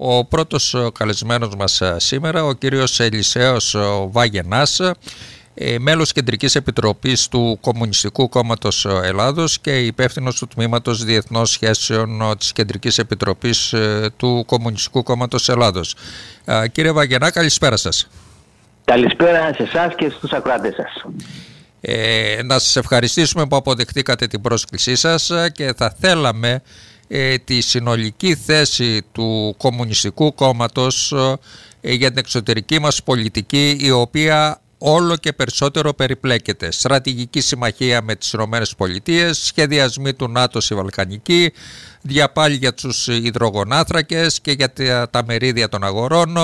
Ο πρώτος καλεσμένος μας σήμερα, ο κύριος Ελισέος Βαγενάς, μέλος Κεντρικής Επιτροπής του Κομμουνιστικού Κόμματος Ελλάδος και υπεύθυνος του Τμήματος Διεθνών Σχέσεων της Κεντρικής Επιτροπής του Κομμουνιστικού Κόμματος Ελλάδος. Κύριε Βαγενά, καλησπέρα σας. Καλησπέρα σε εσάς και στους ακροατές σας. Να σας ευχαριστήσουμε που αποδεχτήκατε την πρόσκλησή σας και θα θέλαμε τη συνολική θέση του Κομμουνιστικού Κόμματος για την εξωτερική μας πολιτική, η οποία όλο και περισσότερο περιπλέκεται. Στρατηγική συμμαχία με τις ΗΠΑ, σχεδιασμοί του ΝΑΤΟ στη Βαλκανική, διαπάλη για τους υδρογονάθρακες και για τα μερίδια των αγορών,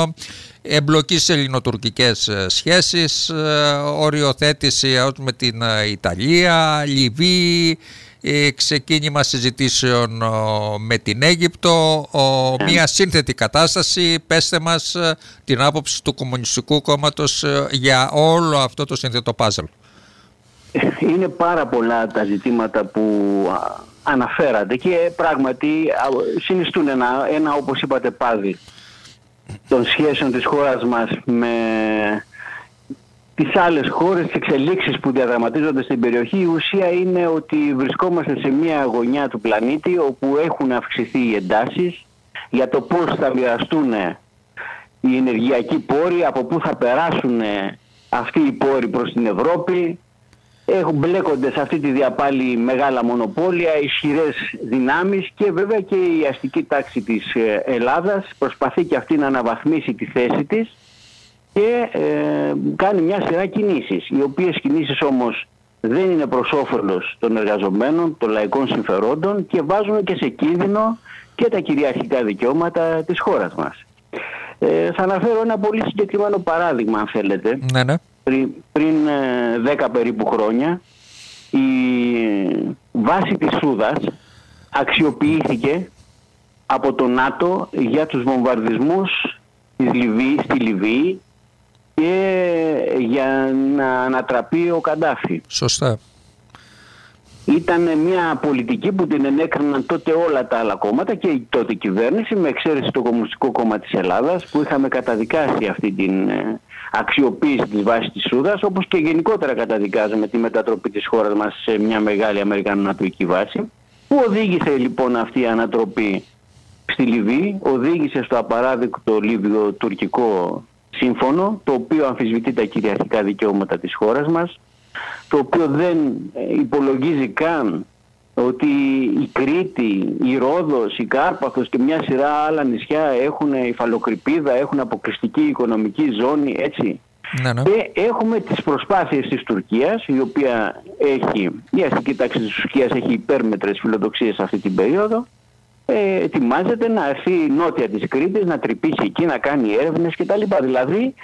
εμπλοκή σε ελληνοτουρκικές σχέσεις, οριοθέτηση με την Ιταλία, Λιβύη, ξεκίνημα συζητήσεων με την Αίγυπτο, μια σύνθετη κατάσταση. Πέστε μας την άποψη του Κομμουνιστικού Κόμματος για όλο αυτό το σύνθετο πάζελ. Είναι πάρα πολλά τα ζητήματα που αναφέρατε και πράγματι συνιστούν ένα όπως είπατε πάδι των σχέσεων της χώρας μας με τις άλλες χώρες, τις εξελίξεις που διαδραματίζονται στην περιοχή. Η ουσία είναι ότι βρισκόμαστε σε μια γωνιά του πλανήτη όπου έχουν αυξηθεί οι εντάσεις για το πώς θα μοιραστούν οι ενεργειακοί πόροι, από πού θα περάσουν αυτοί οι πόροι προς την Ευρώπη. Μπλέκονται σε αυτή τη διαπάλη μεγάλα μονοπόλια, ισχυρές δυνάμεις και βέβαια και η αστική τάξη της Ελλάδας προσπαθεί και αυτή να αναβαθμίσει τη θέση της και κάνει μια σειρά κινήσεις, οι οποίες κινήσεις όμως δεν είναι προς όφελος των εργαζομένων, των λαϊκών συμφερόντων και βάζουν και σε κίνδυνο και τα κυριαρχικά δικαιώματα της χώρας μας. Θα αναφέρω ένα πολύ συγκεκριμένο παράδειγμα, αν θέλετε. Ναι, ναι. Πριν 10 περίπου χρόνια η βάση της Σούδας αξιοποιήθηκε από το ΝΑΤΟ για τους βομβαρδισμούς στη Λιβύη και για να ανατραπεί ο Καντάφη. Σωστά. Ήταν μια πολιτική που την ενέκριναν τότε όλα τα άλλα κόμματα και η τότε κυβέρνηση, με εξαίρεση το Κομμουνιστικό Κόμμα της Ελλάδας, που είχαμε καταδικάσει αυτή την αξιοποίηση της βάσης της Σούδας, όπως και γενικότερα καταδικάζουμε τη μετατροπή της χώρας μας σε μια μεγάλη αμερικανονατοϊκή βάση, που οδήγησε λοιπόν αυτή η ανατροπή στη Λιβύη, οδήγησε στο απαράδεκτο Λίβιο-τουρκικό σύμφωνο, το οποίο αμφισβητεί τα κυριαρχικά δικαιώματα της χώρας μας, το οποίο δεν υπολογίζει καν ότι η Κρήτη, η Ρόδος, η Κάρπαθος και μια σειρά άλλα νησιά έχουν υφαλοκρηπίδα, έχουν αποκλειστική οικονομική ζώνη, έτσι. Ναι, ναι. Και έχουμε τις προσπάθειες της Τουρκίας, η οποία έχει, η αστική τάξη της Τουρκίας έχει υπέρμετρες φιλοδοξίες αυτή την περίοδο. Ετοιμάζεται να έρθει νότια της Κρήτης, να τρυπήσει εκεί, να κάνει έρευνες κτλ. Δηλαδή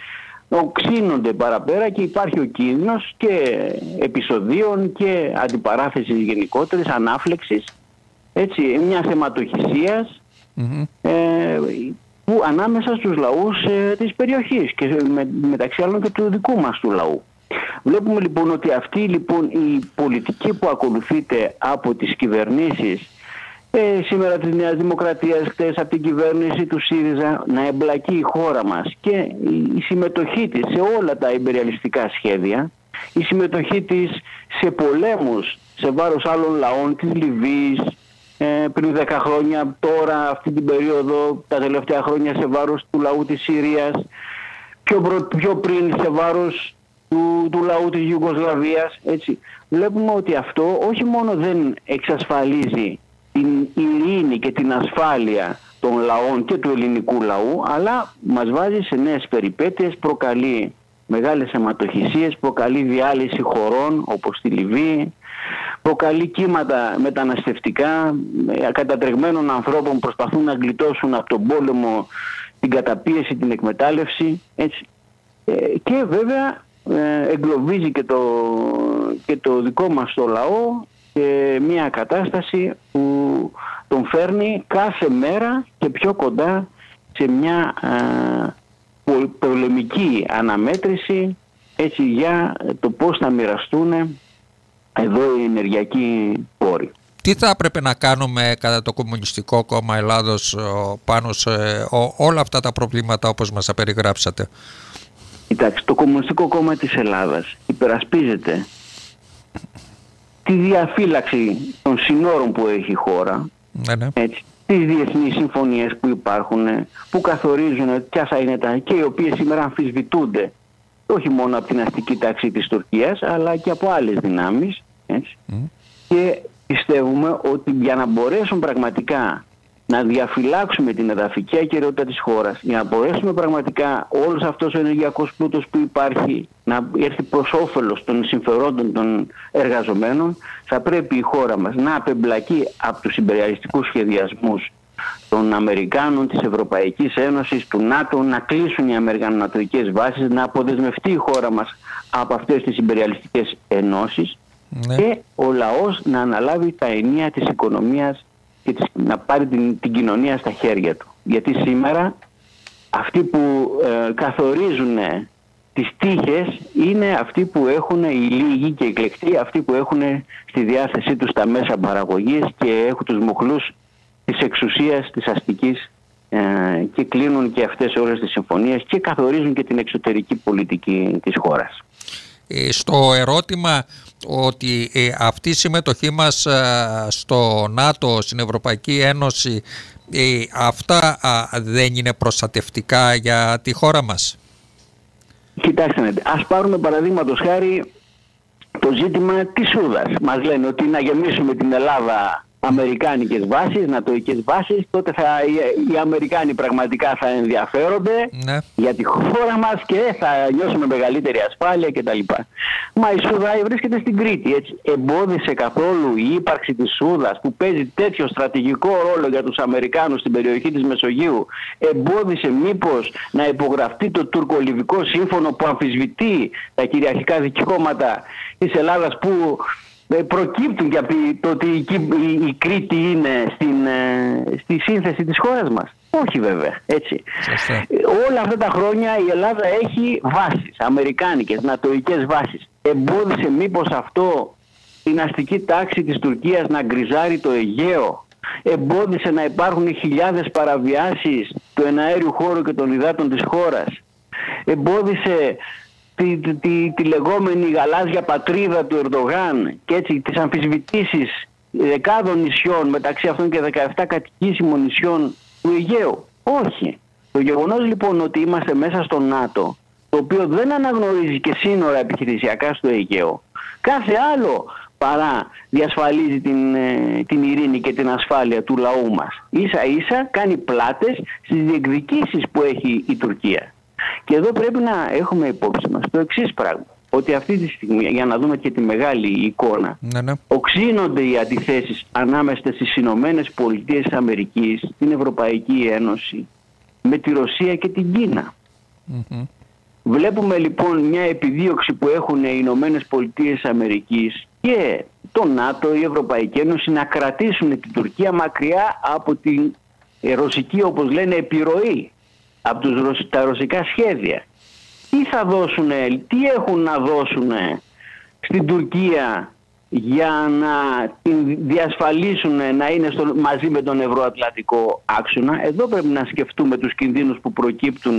οξύνονται παραπέρα και υπάρχει ο κίνδυνος και επεισοδίων και αντιπαράθεσης γενικότερης, ανάφλεξης, έτσι, μια θεματοχυσίας που ανάμεσα στους λαούς της περιοχής και μεταξύ άλλων και του δικού μας του λαού. Βλέπουμε λοιπόν ότι αυτή λοιπόν η πολιτική που ακολουθείται από τις κυβερνήσεις σήμερα της Νέας Δημοκρατίας, χτες από την κυβέρνηση του ΣΥΡΙΖΑ, να εμπλακεί η χώρα μας και η συμμετοχή της σε όλα τα ιμπεριαλιστικά σχέδια, η συμμετοχή της σε πολέμους σε βάρος άλλων λαών, της Λιβύης πριν 10 χρόνια, τώρα αυτή την περίοδο τα τελευταία χρόνια σε βάρος του λαού της Συρίας, πιο πριν σε βάρος του λαού της Ιουγκοσλαβίας, έτσι. Βλέπουμε ότι αυτό όχι μόνο δεν εξασφαλίζει την ειρήνη και την ασφάλεια των λαών και του ελληνικού λαού, αλλά μας βάζει σε νέες περιπέτειες, προκαλεί μεγάλες αιματοχυσίες, προκαλεί διάλυση χωρών όπως τη Λιβύη, προκαλεί κύματα μεταναστευτικά, κατατρεγμένων ανθρώπων προσπαθούν να γλιτώσουν από τον πόλεμο, την καταπίεση, την εκμετάλλευση, έτσι. Και βέβαια εγκλωβίζει και το δικό μας το λαό και μια κατάσταση που τον φέρνει κάθε μέρα και πιο κοντά σε μια πολεμική αναμέτρηση, έτσι, για το πώς θα μοιραστούν εδώ οι ενεργειακοί πόροι. τι θα έπρεπε να κάνουμε κατά το Κομμουνιστικό Κόμμα Ελλάδος πάνω σε όλα αυτά τα προβλήματα όπως μας τα περιγράψατε? Κοιτάξτε, το Κομμουνιστικό Κόμμα της Ελλάδας υπερασπίζεται τη διαφύλαξη των συνόρων που έχει η χώρα, έτσι, τις διεθνείς συμφωνίες που υπάρχουν, που καθορίζουν ποια θα είναι τα, και οι οποίες σήμερα αμφισβητούνται όχι μόνο από την αστική τάξη της Τουρκίας αλλά και από άλλες δυνάμεις, έτσι. Και πιστεύουμε ότι για να μπορέσουν πραγματικά να διαφυλάξουμε την εδαφική ακεραιότητα της χώρας, για να μπορέσουμε πραγματικά όλος αυτός ο ενεργειακός πλούτος που υπάρχει να έρθει προς όφελος των συμφερόντων των εργαζομένων, θα πρέπει η χώρα μας να απεμπλακεί από τους υπεριαλιστικούς σχεδιασμούς των Αμερικάνων, της Ευρωπαϊκής Ένωσης, του ΝΑΤΟ, να κλείσουν οι αμερικανονατοικές βάσεις, να αποδεσμευτεί η χώρα μας από αυτές τις υπεριαλιστικές ενώσεις, ναι, και ο λαός να αναλάβει τα ενία της οικονομίας και να πάρει την κοινωνία στα χέρια του. Γιατί σήμερα αυτοί που καθορίζουν τις τύχες είναι αυτοί που έχουν, οι λίγοι και οι εκλεκτοί, αυτοί που έχουν στη διάθεσή τους τα μέσα παραγωγής και έχουν τους μοχλούς της εξουσίας, της αστικής, και κλείνουν και αυτές όλες τις συμφωνίες και καθορίζουν και την εξωτερική πολιτική της χώρας. Στο ερώτημα ότι αυτή η συμμετοχή μας στο ΝΑΤΟ, στην Ευρωπαϊκή Ένωση, αυτά δεν είναι προστατευτικά για τη χώρα μας? Κοιτάξτε, ας πάρουμε παραδείγματος χάρη το ζήτημα της Σούδας. Μας λένε ότι να γεμίσουμε την Ελλάδα αμερικάνικες βάσεις, νατοικές βάσεις, τότε οι Αμερικάνοι πραγματικά θα ενδιαφέρονται, ναι, για τη χώρα μας και θα νιώσουμε μεγαλύτερη ασφάλεια κτλ. Μα η Σούδα βρίσκεται στην Κρήτη, έτσι. Εμπόδισε καθόλου η ύπαρξη της Σούδας, που παίζει τέτοιο στρατηγικό ρόλο για τους Αμερικάνους στην περιοχή της Μεσογείου, εμπόδισε μήπως να υπογραφτεί το τουρκο-λιβικό σύμφωνο που αμφισβητεί τα κυριαρχικά δικαιώματα της Ελλάδας, που προκύπτουν για το ότι η Κρήτη είναι στη σύνθεση της χώρας μας? Όχι βέβαια, έτσι. Όλα αυτά τα χρόνια η Ελλάδα έχει βάσεις, αμερικάνικες, νατοικές βάσεις. Εμπόδισε μήπως αυτό την αστική τάξη της Τουρκίας να γκριζάρει το Αιγαίο? Εμπόδισε να υπάρχουν χιλιάδες παραβιάσεις του εναέριου χώρου και των υδάτων της χώρας? Εμπόδισε τη λεγόμενη γαλάζια πατρίδα του Ερντογάν και έτσι τις αμφισβητήσεις δεκάδων νησιών, μεταξύ αυτών και 17 κατοικήσιμων νησιών του Αιγαίου? Όχι. Το γεγονός λοιπόν ότι είμαστε μέσα στο ΝΑΤΟ, το οποίο δεν αναγνωρίζει και σύνορα επιχειρησιακά στο Αιγαίο, κάθε άλλο παρά διασφαλίζει την ειρήνη και την ασφάλεια του λαού μας. Ίσα ίσα κάνει πλάτες στις διεκδικήσεις που έχει η Τουρκία. Και εδώ πρέπει να έχουμε υπόψη μας το εξής πράγμα, ότι αυτή τη στιγμή, για να δούμε και τη μεγάλη εικόνα, ναι, ναι, οξύνονται οι αντιθέσεις ανάμεσα στις Ηνωμένες Πολιτείες της Αμερικής, την Ευρωπαϊκή Ένωση, με τη Ρωσία και την Κίνα. Βλέπουμε λοιπόν μια επιδίωξη που έχουν οι Ηνωμένες Πολιτείες της Αμερικής και το ΝΑΤΟ, η Ευρωπαϊκή Ένωση, να κρατήσουν την Τουρκία μακριά από την ρωσική, όπως λένε, επιρροή, από τα ρωσικά σχέδια. Τι θα δώσουν, τι έχουν να δώσουν στην Τουρκία για να την διασφαλίσουν να είναι μαζί με τον ευρωατλαντικό άξονα? Εδώ πρέπει να σκεφτούμε τους κινδύνους που προκύπτουν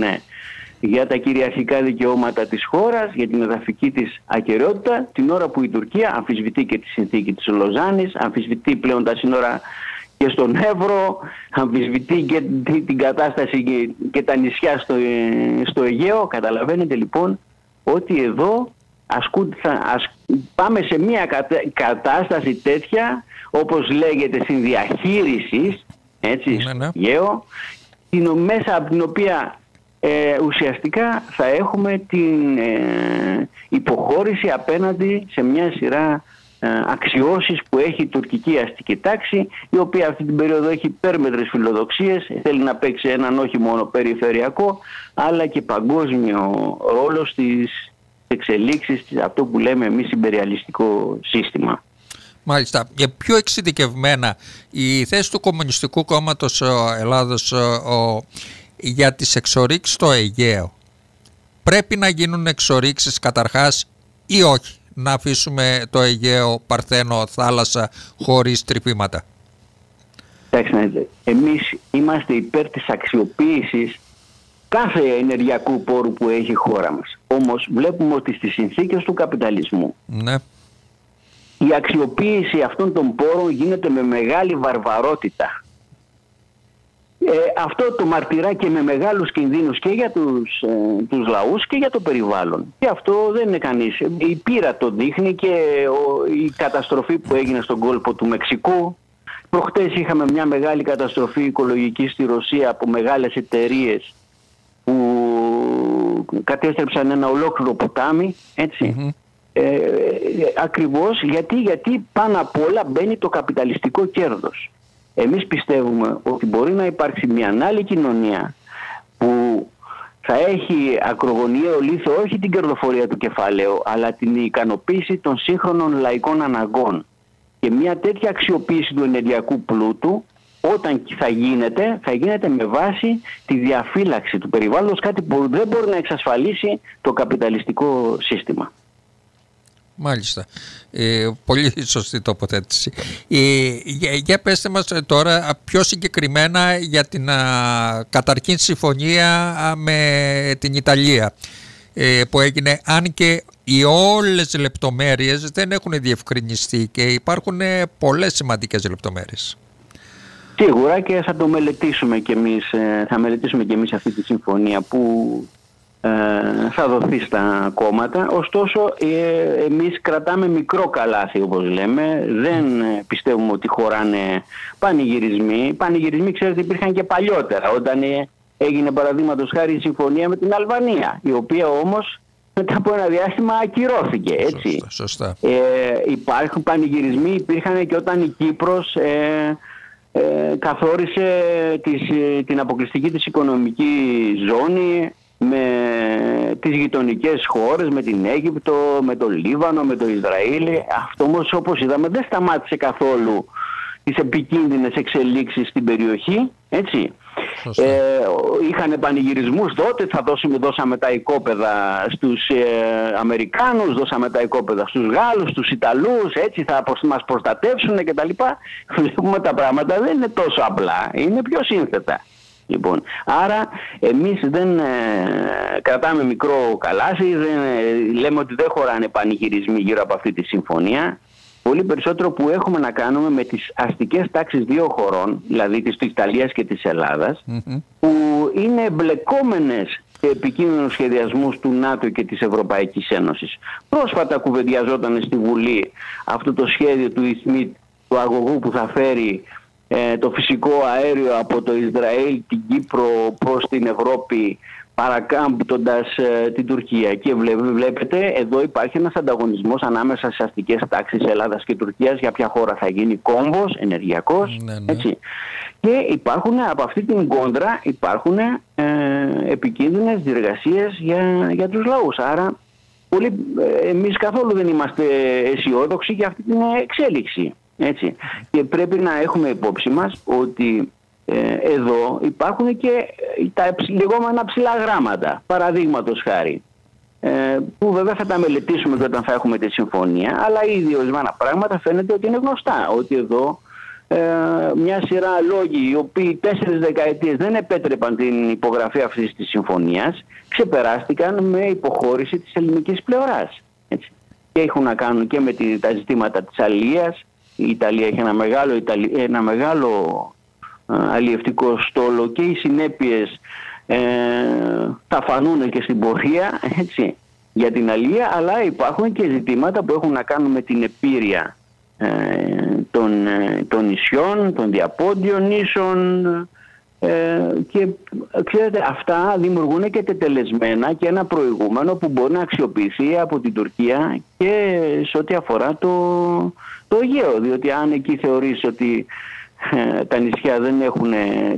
για τα κυριαρχικά δικαιώματα της χώρας, για την εδαφική της ακεραιότητα, την ώρα που η Τουρκία αμφισβητεί και τη συνθήκη της Λοζάνης, αμφισβητεί πλέον τα σύνορα και στον Εύρο, αμφισβητεί και την κατάσταση και τα νησιά στο Αιγαίο. Καταλαβαίνετε λοιπόν ότι εδώ πάμε σε μια κατάσταση τέτοια, όπως λέγεται, συνδιαχείρισης, έτσι, στο Αιγαίο, μέσα από την οποία ουσιαστικά θα έχουμε την υποχώρηση απέναντι σε μια σειρά αξιώσεις που έχει η τουρκική αστική τάξη, η οποία αυτή την περίοδο έχει υπέρμετρες φιλοδοξίες, θέλει να παίξει έναν όχι μόνο περιφερειακό αλλά και παγκόσμιο ρόλο στις εξελίξεις, αυτό που λέμε εμείς συμπεριαλιστικό σύστημα. Μάλιστα. Και πιο εξειδικευμένα, η θέση του Κομμουνιστικού Κόμματος Ελλάδος για τις εξορίξεις στο Αιγαίο. Πρέπει να γίνουν εξορίξεις καταρχάς ή όχι? να αφήσουμε το Αιγαίο Παρθένο θάλασσα χωρίς τρυπήματα. Εντάξει, εμείς είμαστε υπέρ της αξιοποίησης κάθε ενεργειακού πόρου που έχει η χώρα μας. Όμως βλέπουμε ότι στις συνθήκες του καπιταλισμού, ναι, η αξιοποίηση αυτών των πόρων γίνεται με μεγάλη βαρβαρότητα. Αυτό το μαρτυρά και με μεγάλους κινδύνους και για τους λαούς και για το περιβάλλον. Και αυτό δεν είναι κανείς. Η πείρα το δείχνει και η καταστροφή που έγινε στον κόλπο του Μεξικού. Προχτές είχαμε μια μεγάλη καταστροφή οικολογική στη Ρωσία από μεγάλες εταιρείες που κατέστρεψαν ένα ολόκληρο ποτάμι, έτσι. Mm-hmm. Ακριβώς γιατί πάνω απ' όλα μπαίνει το καπιταλιστικό κέρδος. Εμείς πιστεύουμε ότι μπορεί να υπάρξει μια άλλη κοινωνία που θα έχει ακρογωνιαίο λίθο όχι την κερδοφορία του κεφαλαίου, αλλά την ικανοποίηση των σύγχρονων λαϊκών αναγκών. Και μια τέτοια αξιοποίηση του ενεργειακού πλούτου, όταν θα γίνεται με βάση τη διαφύλαξη του περιβάλλοντος, κάτι που δεν μπορεί να εξασφαλίσει το καπιταλιστικό σύστημα. Μάλιστα. Πολύ σωστή τοποθέτηση. Για πέστε μας τώρα πιο συγκεκριμένα για την καταρχήν συμφωνία με την Ιταλία που έγινε, αν και οι όλες οι λεπτομέρειες δεν έχουν διευκρινιστεί και υπάρχουν πολλές σημαντικές λεπτομέρειες. Σίγουρα, και θα το μελετήσουμε κι εμείς, αυτή τη συμφωνία που θα δοθεί στα κόμματα. Ωστόσο εμείς κρατάμε μικρό καλάθι, όπως λέμε. Δεν πιστεύουμε ότι χωράνε πανηγυρισμοί. Πανηγυρισμοί, ξέρετε, υπήρχαν και παλιότερα, όταν έγινε παραδείγματος χάρη η συμφωνία με την Αλβανία, η οποία όμως μετά από ένα διάστημα ακυρώθηκε, έτσι. Σωστά. Υπάρχουν πανηγυρισμοί, υπήρχαν και όταν η Κύπρος καθόρισε την αποκλειστική της οικονομική ζώνη με τις γειτονικές χώρες, με την Αίγυπτο, με το Λίβανο, με το Ισραήλ. Αυτό όμως, όπως είδαμε, δεν σταμάτησε καθόλου τις επικίνδυνες εξελίξεις στην περιοχή, έτσι. Είχαν πανηγυρισμούς τότε, δώσαμε τα οικόπεδα στους Αμερικάνους, δώσαμε τα οικόπεδα στους Γάλλους, στους Ιταλούς, έτσι θα μας προστατεύσουν κτλ. Βλέπουμε τα πράγματα δεν είναι τόσο απλά, είναι πιο σύνθετα. Λοιπόν, άρα εμείς δεν κρατάμε μικρό καλάσι, λέμε ότι δεν χωράνε πανηγυρισμοί γύρω από αυτή τη συμφωνία. Πολύ περισσότερο που έχουμε να κάνουμε με τις αστικές τάξεις δύο χωρών, δηλαδή της Ιταλίας και της Ελλάδας, mm-hmm, που είναι εμπλεκόμενες σε επικίνδυνους σχεδιασμούς του ΝΑΤΟ και της Ευρωπαϊκής Ένωσης. Πρόσφατα κουβεντιαζόταν στη Βουλή αυτό το σχέδιο του Ισμίτ, του αγωγού που θα φέρει το φυσικό αέριο από το Ισραήλ, την Κύπρο προς την Ευρώπη, παρακάμπτοντας την Τουρκία. Και βλέπετε, εδώ υπάρχει ένας ανταγωνισμός ανάμεσα στις αστικές τάξεις Ελλάδας και Τουρκίας για ποια χώρα θα γίνει κόμβος ενεργειακός, ναι. Έτσι. Και υπάρχουν από αυτή την κόντρα επικίνδυνες διεργασίες για τους λαούς. Άρα εμείς καθόλου δεν είμαστε αισιόδοξοι για αυτή την εξέλιξη, έτσι. Και πρέπει να έχουμε υπόψη μας ότι εδώ υπάρχουν και τα λεγόμενα ψηλά γράμματα, παραδείγματος χάρη, που βέβαια θα τα μελετήσουμε και όταν θα έχουμε τη συμφωνία, αλλά ήδη ορισμένα πράγματα φαίνεται ότι είναι γνωστά, ότι εδώ μια σειρά λόγοι οι οποίοι 4 δεκαετίες δεν επέτρεπαν την υπογραφή αυτής της συμφωνίας ξεπεράστηκαν με υποχώρηση της ελληνικής πλευράς, έτσι. Και έχουν να κάνουν και με τα ζητήματα της αλίας. Η Ιταλία έχει ένα μεγάλο αλλιευτικό στόλο και οι συνέπειες θα φανούν και στην πορεία, έτσι, για την αλληλεία, αλλά υπάρχουν και ζητήματα που έχουν να κάνουν με την επίρρεια των νησιών, των διαπόντιων νήσων, και ξέρετε, αυτά δημιουργούν και τετελεσμένα και ένα προηγούμενο που μπορεί να αξιοποιηθεί από την Τουρκία και σε ό,τι αφορά το Αιγαίο, διότι αν εκεί θεωρείς ότι τα νησιά δεν έχουν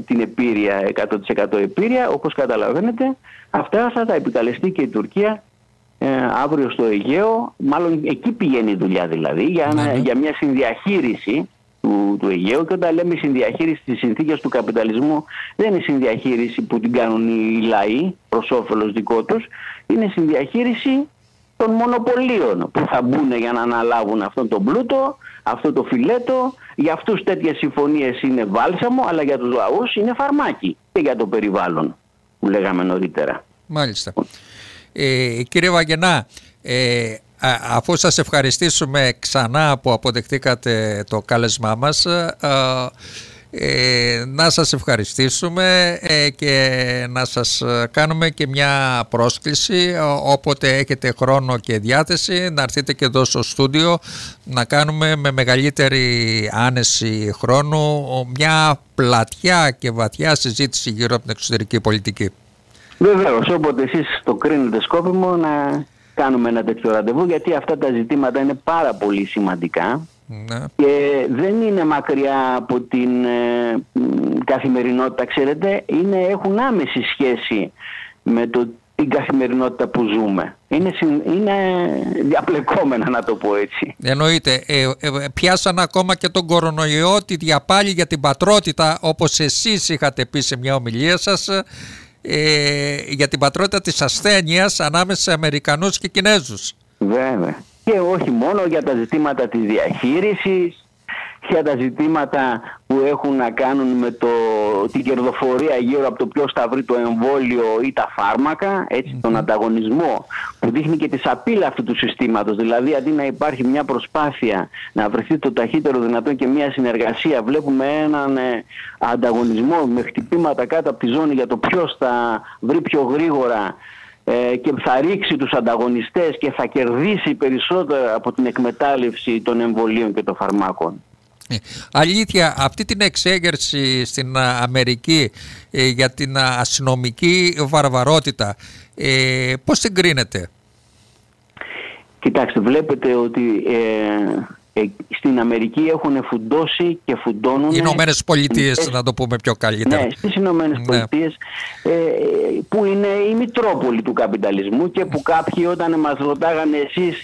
την επίρρεια, 100% επίρρεια, όπως καταλαβαίνετε, αυτά θα τα επικαλεστεί και η Τουρκία αύριο στο Αιγαίο. Μάλλον εκεί πηγαίνει η δουλειά, δηλαδή για μια συνδιαχείριση του Αιγαίου. Και όταν λέμε συνδιαχείριση στις συνθήκες του καπιταλισμού, δεν είναι συνδιαχείριση που την κάνουν οι λαοί προς όφελος δικό τους, είναι συνδιαχείριση των μονοπωλίων που θα μπουν για να αναλάβουν αυτόν τον πλούτο, αυτό το φιλέτο. Για αυτούς τέτοιες συμφωνίες είναι βάλσαμο, αλλά για τους λαούς είναι φαρμάκι και για το περιβάλλον που λέγαμε νωρίτερα. Μάλιστα. Κύριε Βαγενά, αφού σας ευχαριστήσουμε ξανά που αποδεχτήκατε το κάλεσμά μας, να σας ευχαριστήσουμε και να σας κάνουμε και μια πρόσκληση όποτε έχετε χρόνο και διάθεση να έρθετε και εδώ στο στούντιο να κάνουμε με μεγαλύτερη άνεση χρόνου μια πλατιά και βαθιά συζήτηση γύρω από την εξωτερική πολιτική. Βεβαίως, όποτε εσείς το κρίνετε σκόπιμο να κάνουμε ένα τέτοιο ραντεβού, γιατί αυτά τα ζητήματα είναι πάρα πολύ σημαντικά. Ναι. Και δεν είναι μακριά από την καθημερινότητα, ξέρετε, έχουν άμεση σχέση με την καθημερινότητα που ζούμε. Είναι διαπλεκόμενα, να το πω έτσι. Εννοείται. Πιάσαν ακόμα και τον κορονοϊό, τη διαπάλη για την πατρότητα, όπως εσείς είχατε πει σε μια ομιλία σας, για την πατρότητα της ασθένειας ανάμεσα σε Αμερικανούς και Κινέζους. Βέβαια. Και όχι μόνο, για τα ζητήματα της διαχείρισης, για τα ζητήματα που έχουν να κάνουν με την κερδοφορία γύρω από το ποιος θα βρει το εμβόλιο ή τα φάρμακα, έτσι, τον ανταγωνισμό που δείχνει και τη σαπίλα αυτού του συστήματος. Δηλαδή, αντί να υπάρχει μια προσπάθεια να βρεθεί το ταχύτερο δυνατό και μια συνεργασία, βλέπουμε έναν ανταγωνισμό με χτυπήματα κάτω από τη ζώνη για το ποιος θα βρει πιο γρήγορα και θα ρίξει τους ανταγωνιστές και θα κερδίσει περισσότερο από την εκμετάλλευση των εμβολίων και των φαρμάκων. Αλήθεια, αυτή την εξέγερση στην Αμερική για την αστυνομική βαρβαρότητα, πώς την κρίνετε? Κοιτάξτε, βλέπετε ότι στην Αμερική έχουν φουντώσει και φουντώνουν οι Ηνωμένες Πολιτείες, να το πούμε πιο καλύτερα. Ναι, στις Ηνωμένες Πολιτείες, που είναι η μητρόπολη του καπιταλισμού και που κάποιοι όταν μας ρωτάγανε εσείς,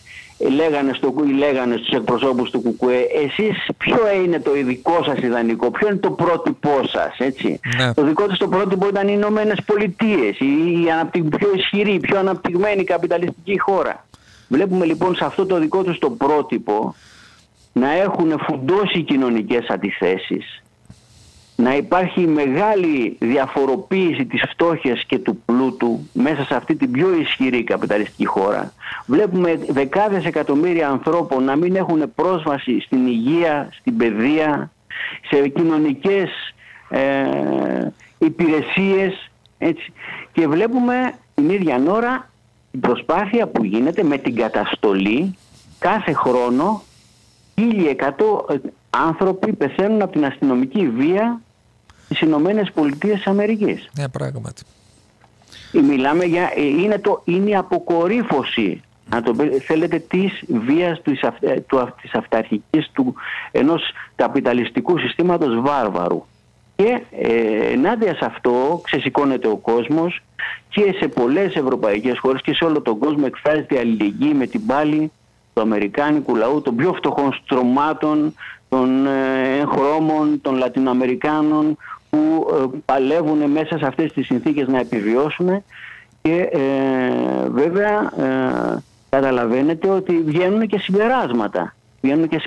λέγανε στους εκπροσώπους του ΚΚΕ, εσείς ποιο είναι το ειδικό σας ιδανικό, ποιο είναι το πρότυπό σας, έτσι. Ναι. Το δικό τους το πρότυπο ήταν οι Ηνωμένες Πολιτείες, η πιο ισχυρή, πιο αναπτυγμένη καπιταλιστική χώρα. Βλέπουμε λοιπόν σε αυτό το δικό τους το πρότυπο να έχουν φουντώσει κοινωνικές αντιθέσεις, να υπάρχει μεγάλη διαφοροποίηση της φτώχειας και του πλούτου μέσα σε αυτή την πιο ισχυρή καπιταλιστική χώρα. Βλέπουμε δεκάδες εκατομμύρια ανθρώπων να μην έχουν πρόσβαση στην υγεία, στην παιδεία, σε κοινωνικές υπηρεσίες, έτσι. Και βλέπουμε την ίδια ώρα την προσπάθεια που γίνεται με την καταστολή κάθε χρόνο. 1.100 άνθρωποι πεθαίνουν από την αστυνομική βία στις Ηνωμένες Πολιτείες της Αμερικής. Ναι, πράγματι. Μιλάμε για, είναι η αποκορύφωση, αν το θέλετε, της βίας της αυταρχικής, ενός καπιταλιστικού συστήματος βάρβαρου. Και ενάντια σε αυτό ξεσηκώνεται ο κόσμος και σε πολλές ευρωπαϊκές χώρες και σε όλο τον κόσμο εκφράζεται αλληλεγγύη με την πάλη του αμερικάνικου λαού, των πιο φτωχών στρωμάτων, των εγχρώμων, των Λατινοαμερικάνων που παλεύουν μέσα σε αυτές τις συνθήκες να επιβιώσουν. Και βέβαια καταλαβαίνετε ότι βγαίνουν και συμπεράσματα.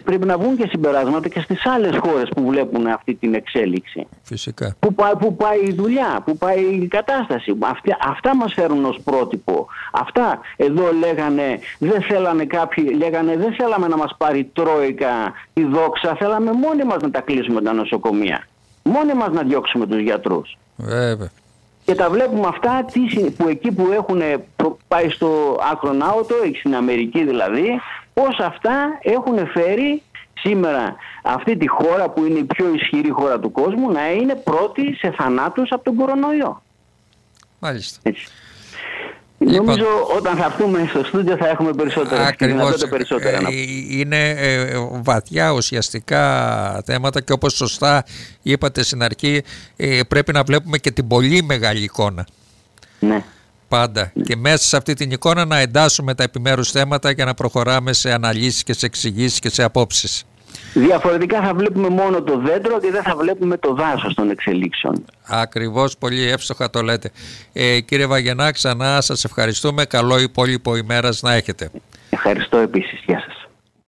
Πρέπει να βγουν και συμπεράσματα και στις άλλες χώρες που βλέπουν αυτή την εξέλιξη. Φυσικά. Πού πάει η δουλειά, πού πάει η κατάσταση. Αυτά μας φέρουν ως πρότυπο. Αυτά εδώ λέγανε, δεν θέλαμε να μας πάρει τρόικα τη δόξα, θέλαμε μόνοι μας να τα κλείσουμε τα νοσοκομεία. Μόνοι μας να διώξουμε τους γιατρούς. Βέβαια. Και τα βλέπουμε αυτά που εκεί που έχουν πάει στο άκρο ναότο, στην Αμερική δηλαδή, πώς αυτά έχουν φέρει σήμερα αυτή τη χώρα που είναι η πιο ισχυρή χώρα του κόσμου να είναι πρώτη σε θανάτους από τον κορονοϊό. Μάλιστα. Έτσι. Λοιπόν, νομίζω όταν θα έρθουμε στο στούντιο θα έχουμε περισσότερα. Ακριβώς, είναι βαθιά ουσιαστικά θέματα και όπως σωστά είπατε στην αρχή, πρέπει να βλέπουμε και την πολύ μεγάλη εικόνα. Ναι. Πάντα. Ναι. Και μέσα σε αυτή την εικόνα να εντάσσουμε τα επιμέρους θέματα για να προχωράμε σε αναλύσεις και σε εξηγήσεις και σε απόψεις. Διαφορετικά θα βλέπουμε μόνο το δέντρο και δεν θα βλέπουμε το δάσος των εξελίξεων. Ακριβώς, πολύ εύστοχα το λέτε. Κύριε Βαγενά, ξανά σας ευχαριστούμε. Καλό υπόλοιπο ημέρας να έχετε. Ευχαριστώ επίσης. Γεια σας.